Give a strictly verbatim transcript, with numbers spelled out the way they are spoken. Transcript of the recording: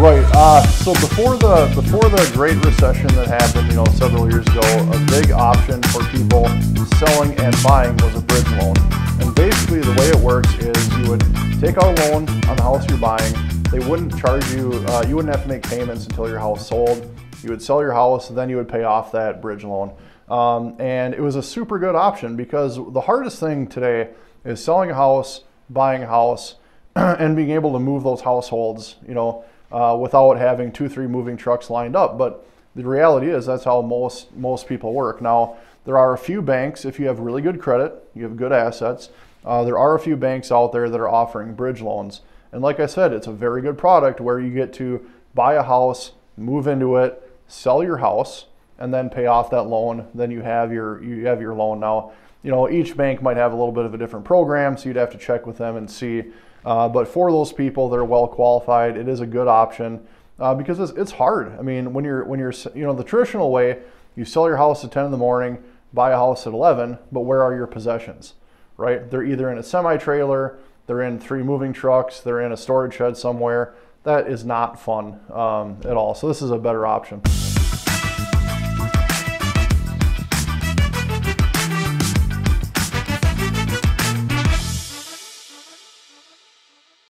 Right. Uh, so before the before the Great Recession that happened, you know, several years ago, a big option for people selling and buying was a bridge loan. And basically, the way it works is you would take out a loan on the house you're buying. They wouldn't charge you. Uh, you wouldn't have to make payments until your house sold. You would sell your house, and then you would pay off that bridge loan. Um, and it was a super good option because the hardest thing today is selling a house, buying a house, and being able to move those households. You know. Uh, without having two, three moving trucks lined up. But the reality is that's how most, most people work. Now, there are a few banks, if you have really good credit, you have good assets, uh, there are a few banks out there that are offering bridge loans. And like I said, it's a very good product where you get to buy a house, move into it, sell your house, and then pay off that loan. Then you have your, you have your loan. Now, you know, each bank might have a little bit of a different program, so you'd have to check with them and see. Uh, but for those people that are well qualified, it is a good option uh, because it's, it's hard. I mean, when you're, when you're, you know, the traditional way, you sell your house at ten in the morning, buy a house at eleven, but where are your possessions, right? They're either in a semi-trailer, they're in three moving trucks, they're in a storage shed somewhere. That is not fun um, at all. So this is a better option.